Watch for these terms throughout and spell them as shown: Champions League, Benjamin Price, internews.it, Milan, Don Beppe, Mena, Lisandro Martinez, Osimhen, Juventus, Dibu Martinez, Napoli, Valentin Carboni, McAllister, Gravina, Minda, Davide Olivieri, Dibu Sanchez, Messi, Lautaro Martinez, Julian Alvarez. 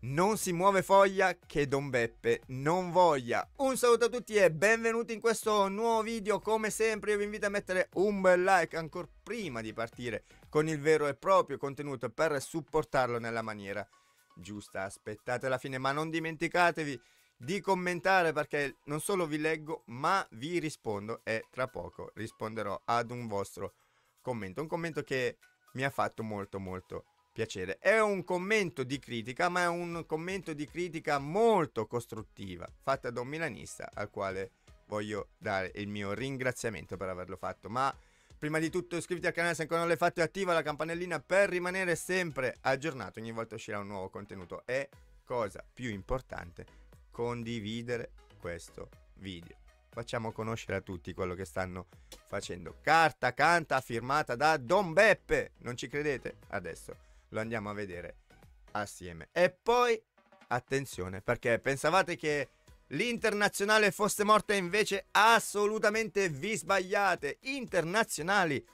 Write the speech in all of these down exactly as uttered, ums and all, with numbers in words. Non si muove foglia che Don Beppe non voglia. Un saluto a tutti e benvenuti in questo nuovo video. Come sempre io vi invito a mettere un bel like ancora prima di partire con il vero e proprio contenuto per supportarlo nella maniera giusta. Aspettate la fine, ma non dimenticatevi di commentare, perché non solo vi leggo ma vi rispondo, e tra poco risponderò ad un vostro commento. Un commento che mi ha fatto molto molto piacere. È un commento di critica, ma è un commento di critica molto costruttiva, fatta da un milanista al quale voglio dare il mio ringraziamento per averlo fatto. Ma prima di tutto iscriviti al canale se ancora non l'hai fatto e attiva la campanellina per rimanere sempre aggiornato ogni volta uscirà un nuovo contenuto. E cosa più importante, condividere questo video. Facciamo conoscere a tutti quello che stanno facendo. Carta canta firmata da Don Beppe. Non ci credete? Adesso lo andiamo a vedere assieme. E poi attenzione, perché pensavate che l'internazionale fosse morta, invece assolutamente vi sbagliate. Internazionali,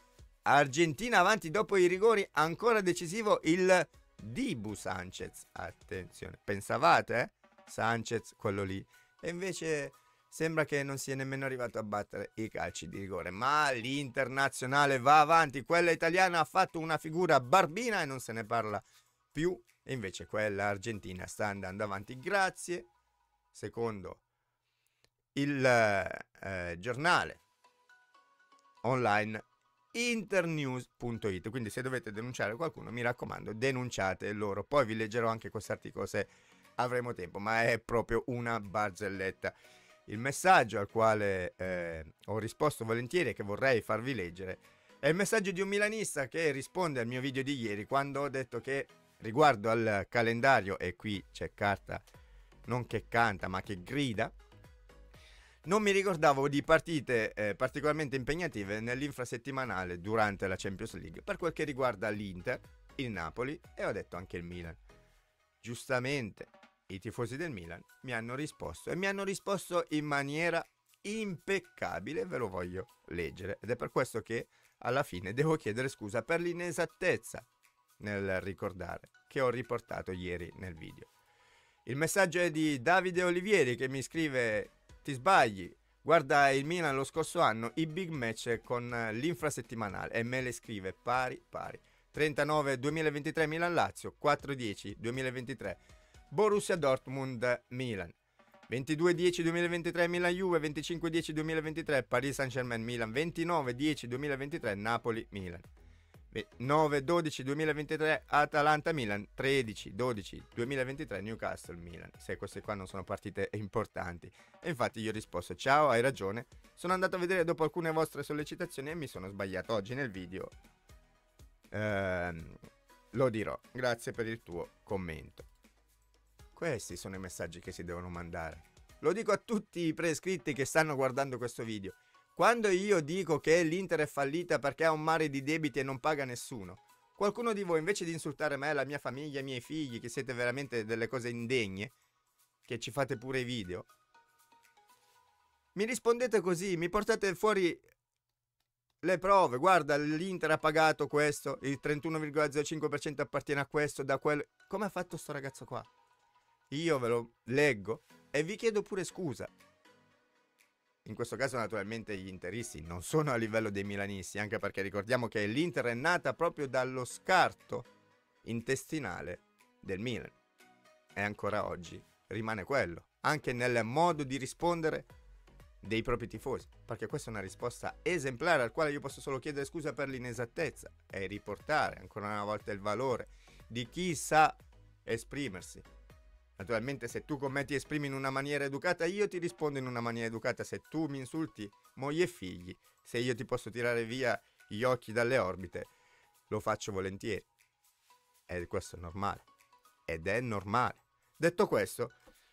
Argentina avanti dopo i rigori, ancora decisivo il Dibu Sanchez. Attenzione, pensavate eh? Sanchez quello lì, e invece sembra che non sia nemmeno arrivato a battere i calci di rigore. Ma l'internazionale va avanti. Quella italiana ha fatto una figura barbina e non se ne parla più. E invece quella argentina sta andando avanti. Grazie, secondo il eh, giornale online internews punto it. Quindi se dovete denunciare qualcuno, mi raccomando, denunciate loro. Poi vi leggerò anche quest'articolo se avremo tempo, ma è proprio una barzelletta. Il messaggio al quale eh, ho risposto volentieri e che vorrei farvi leggere è il messaggio di un milanista che risponde al mio video di ieri, quando ho detto che riguardo al calendario, e qui c'è carta non che canta ma che grida, non mi ricordavo di partite eh, particolarmente impegnative nell'infrasettimanale durante la Champions League per quel che riguarda l'Inter, il Napoli e ho detto anche il Milan. Giustamente i tifosi del Milan mi hanno risposto e mi hanno risposto in maniera impeccabile, ve lo voglio leggere, ed è per questo che alla fine devo chiedere scusa per l'inesattezza nel ricordare che ho riportato ieri nel video. Il messaggio è di Davide Olivieri che mi scrive: ti sbagli, guarda il Milan lo scorso anno, i big match con l'infrasettimanale, e me le scrive pari pari: trentanove duemilaventitré Milan-Lazio, quattro dieci duemilaventitré Borussia Dortmund Milan, ventidue dieci duemilaventitré Milan Juve, venticinque dieci duemilaventitré Paris Saint-Germain Milan, ventinove dieci duemilaventitré Napoli Milan, nove dodici duemilaventitré Atalanta Milan, tredici dodici duemilaventitré Newcastle Milan. Se queste qua non sono partite importanti. E infatti io ho risposto: ciao, hai ragione, sono andato a vedere dopo alcune vostre sollecitazioni e mi sono sbagliato oggi nel video, ehm, lo dirò, grazie per il tuo commento. Questi sono i messaggi che si devono mandare. Lo dico a tutti i prescritti che stanno guardando questo video. Quando io dico che l'Inter è fallita perché ha un mare di debiti e non paga nessuno, qualcuno di voi invece di insultare me, la mia famiglia, i miei figli, che siete veramente delle cose indegne, che ci fate pure i video, mi rispondete così, mi portate fuori le prove. Guarda, l'Inter ha pagato questo, il trentuno virgola zero cinque per cento appartiene a questo, da quel... Come ha fatto sto ragazzo qua? Io ve lo leggo e vi chiedo pure scusa. In questo caso naturalmente gli interisti non sono a livello dei milanisti, anche perché ricordiamo che l'Inter è nata proprio dallo scarto intestinale del Milan. E ancora oggi rimane quello, anche nel modo di rispondere dei propri tifosi. Perché questa è una risposta esemplare al quale io posso solo chiedere scusa per l'inesattezza e riportare ancora una volta il valore di chi sa esprimersi. Naturalmente se tu commenti e esprimi in una maniera educata, io ti rispondo in una maniera educata. Se tu mi insulti moglie e figli, se io ti posso tirare via gli occhi dalle orbite, lo faccio volentieri. E questo è normale. Ed è normale. Detto questo,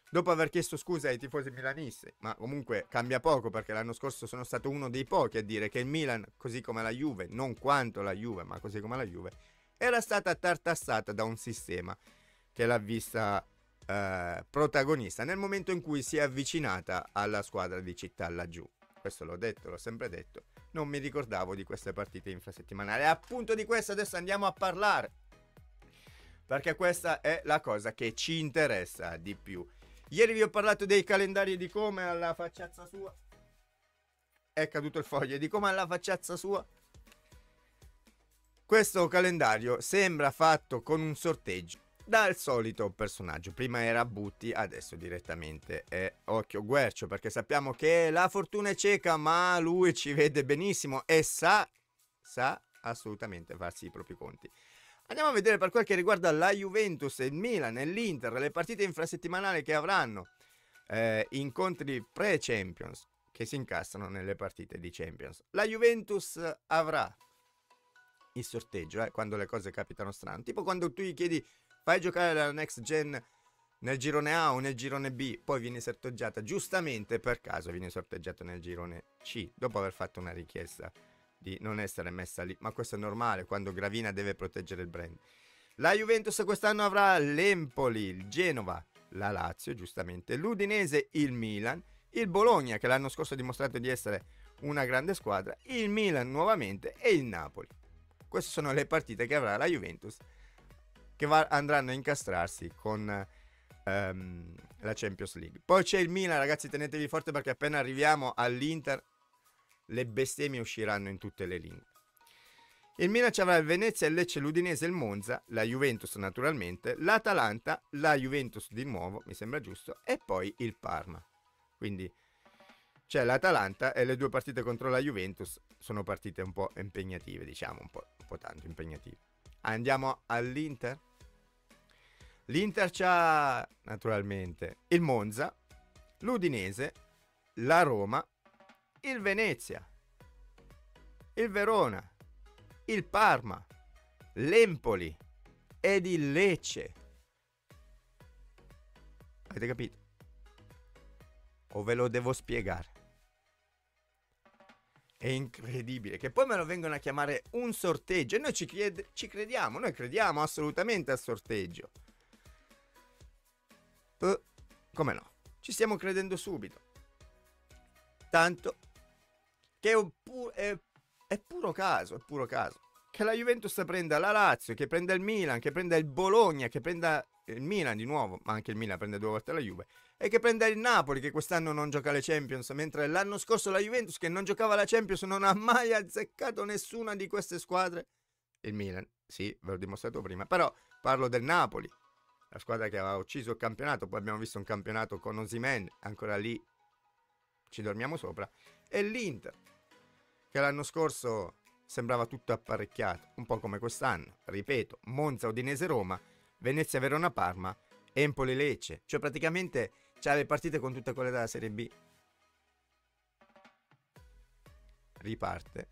dopo aver chiesto scusa ai tifosi milanisti, ma comunque cambia poco perché l'anno scorso sono stato uno dei pochi a dire che il Milan, così come la Juve, non quanto la Juve, ma così come la Juve, era stata tartassata da un sistema che l'ha vista... Eh, protagonista nel momento in cui si è avvicinata alla squadra di città laggiù. Questo l'ho detto, l'ho sempre detto, non mi ricordavo di queste partite infrasettimanali. Appunto di questo adesso andiamo a parlare. perché questa è la cosa che ci interessa di più. Ieri vi ho parlato dei calendari di come alla facciazza sua è caduto il foglio, di come alla facciazza sua questo calendario sembra fatto con un sorteggio dal solito personaggio. Prima era Butti, adesso direttamente è Occhio Guercio, perché sappiamo che la fortuna è cieca, ma lui ci vede benissimo e sa, sa assolutamente farsi i propri conti. Andiamo a vedere per quel che riguarda la Juventus, il Milan e l'Inter, le partite infrasettimanali che avranno, eh, incontri pre-Champions che si incastrano nelle partite di Champions. La Juventus avrà il sorteggio, eh, quando le cose capitano strano, tipo quando tu gli chiedi fai giocare la Next Gen nel girone A o nel girone B, poi viene sorteggiata, giustamente per caso viene sorteggiato nel girone C, dopo aver fatto una richiesta di non essere messa lì, ma questo è normale quando Gravina deve proteggere il brand. La Juventus quest'anno avrà l'Empoli, il Genova, la Lazio, giustamente, l'Udinese, il Milan, il Bologna, che l'anno scorso ha dimostrato di essere una grande squadra, il Milan nuovamente e il Napoli. Queste sono le partite che avrà la Juventus, che va, andranno a incastrarsi con um, la Champions League. Poi c'è il Milan, ragazzi, tenetevi forte perché appena arriviamo all'Inter le bestemmie usciranno in tutte le lingue. Il Milan ci avrà il Venezia, il Lecce, l'Udinese, il Monza, la Juventus naturalmente, l'Atalanta, la Juventus di nuovo, mi sembra giusto, e poi il Parma. Quindi c'è l'Atalanta e le due partite contro la Juventus sono partite un po' impegnative, diciamo, un po', un po' tanto impegnative. Andiamo all'Inter. L'Inter c'ha naturalmente il Monza, l'Udinese, la Roma, il Venezia, il Verona, il Parma, l'Empoli ed il Lecce. Avete capito? O ve lo devo spiegare? È incredibile che poi me lo vengono a chiamare un sorteggio e noi ci, chied- ci crediamo, noi crediamo assolutamente al sorteggio. Uh, come no? Ci stiamo credendo subito. Tanto che è, un pu- è, è puro caso, è puro caso che la Juventus prenda la Lazio, che prenda il Milan, che prenda il Bologna, che prenda il Milan di nuovo, ma anche il Milan prende due volte la Juve, e che prenda il Napoli, che quest'anno non gioca le Champions, mentre l'anno scorso la Juventus, che non giocava la Champions, non ha mai azzeccato nessuna di queste squadre. Il Milan, sì, ve l'ho dimostrato prima, però parlo del Napoli, la squadra che aveva ucciso il campionato, poi abbiamo visto un campionato con Osimhen, ancora lì ci dormiamo sopra, e l'Inter, che l'anno scorso sembrava tutto apparecchiato, un po' come quest'anno, ripeto, Monza, Udinese, Roma, Venezia, Verona, Parma, Empoli, Lecce, cioè praticamente c'ha le partite con tutte quelle della Serie B. Riparte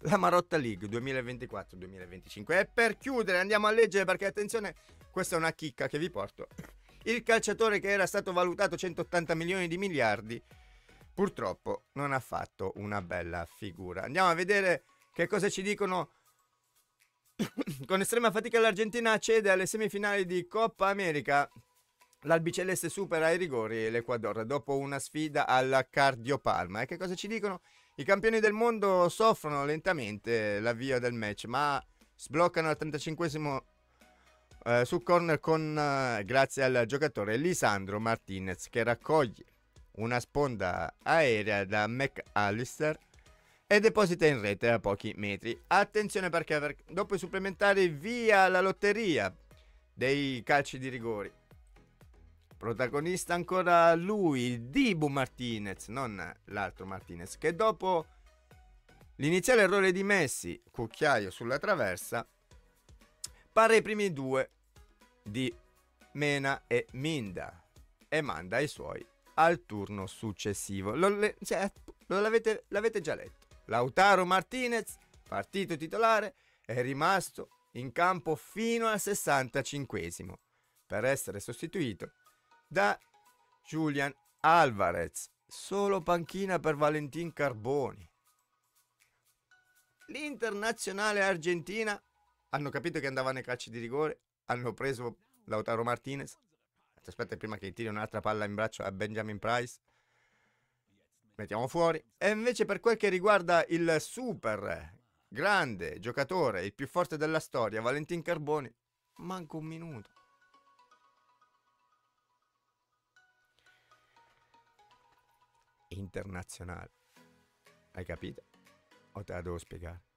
la Marotta League duemilaventiquattro duemilaventicinque. E per chiudere andiamo a leggere, perché attenzione, questa è una chicca che vi porto. Il calciatore che era stato valutato centottanta milioni di miliardi purtroppo non ha fatto una bella figura. Andiamo a vedere che cosa ci dicono. Con estrema fatica l'Argentina accede alle semifinali di Coppa America. L'Albiceleste supera ai rigori l'Ecuador dopo una sfida alla cardiopalma. E che cosa ci dicono? I campioni del mondo soffrono lentamente l'avvio del match, ma sbloccano al trentacinquesimo eh, su corner con eh, grazie al giocatore Lisandro Martinez, che raccoglie una sponda aerea da McAllister e deposita in rete a pochi metri. Attenzione, perché dopo i supplementari via la lotteria dei calci di rigori. Protagonista ancora lui, Dibu Martinez, non l'altro Martinez, che dopo l'iniziale errore di Messi, cucchiaio sulla traversa, pare i primi due di Mena e Minda e manda i suoi al turno successivo. Lo, le, cioè, lo, l'avete, l'avete già letto. Lautaro Martinez, partito titolare, è rimasto in campo fino al sessantacinquesimo per essere sostituito da Julian Alvarez, solo panchina per Valentin Carboni. L'internazionale argentina hanno capito che andava nei calci di rigore, hanno preso Lautaro Martinez. Aspetta, prima che tiri un'altra palla in braccio a Benjamin Price, mettiamo fuori. E invece per quel che riguarda il super grande giocatore, il più forte della storia, Valentin Carboni, Manco un minuto. Internazionale. Hai capito? O te la devo spiegare?